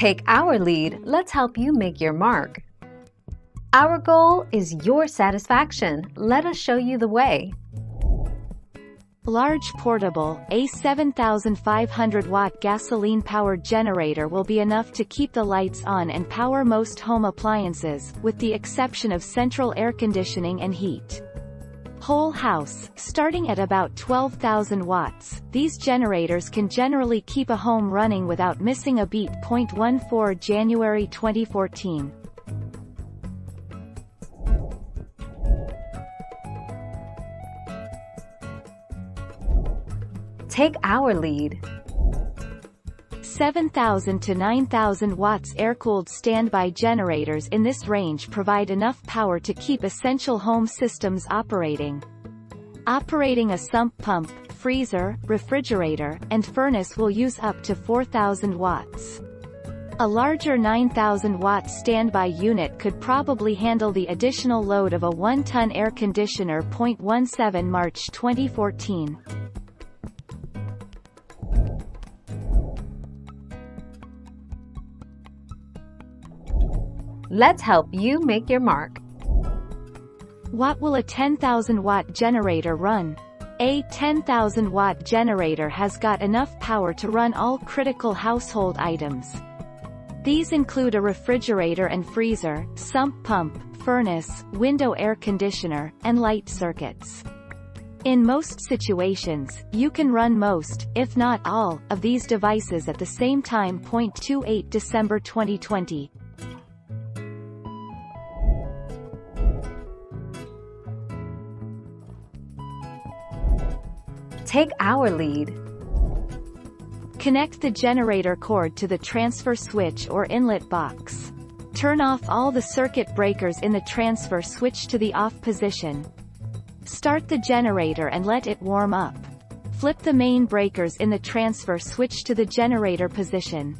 Take our lead, let's help you make your mark. Our goal is your satisfaction. Let us show you the way. Large portable, a 7,500-watt gasoline-powered generator will be enough to keep the lights on and power most home appliances, with the exception of central air conditioning and heat. Whole house, starting at about 12,000 watts, these generators can generally keep a home running without missing a beat. 14 January 2014. Take our lead. 7,000 to 9,000 watts air-cooled standby generators in this range provide enough power to keep essential home systems operating. Operating a sump pump, freezer, refrigerator, and furnace will use up to 4,000 watts. A larger 9,000-watt standby unit could probably handle the additional load of a 1-ton air conditioner. 17 March 2014. Let's help you make your mark. What will a 10,000-watt generator run? A 10,000-watt generator has got enough power to run all critical household items. These include a refrigerator and freezer, sump pump, furnace, window air conditioner, and light circuits. In most situations, you can run most, if not all, of these devices at the same time. 28 December 2020. Take our lead. Connect the generator cord to the transfer switch or inlet box. Turn off all the circuit breakers in the transfer switch to the off position. Start the generator and let it warm up. Flip the main breakers in the transfer switch to the generator position.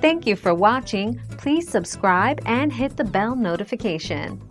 Thank you for watching. Please subscribe and hit the bell notification.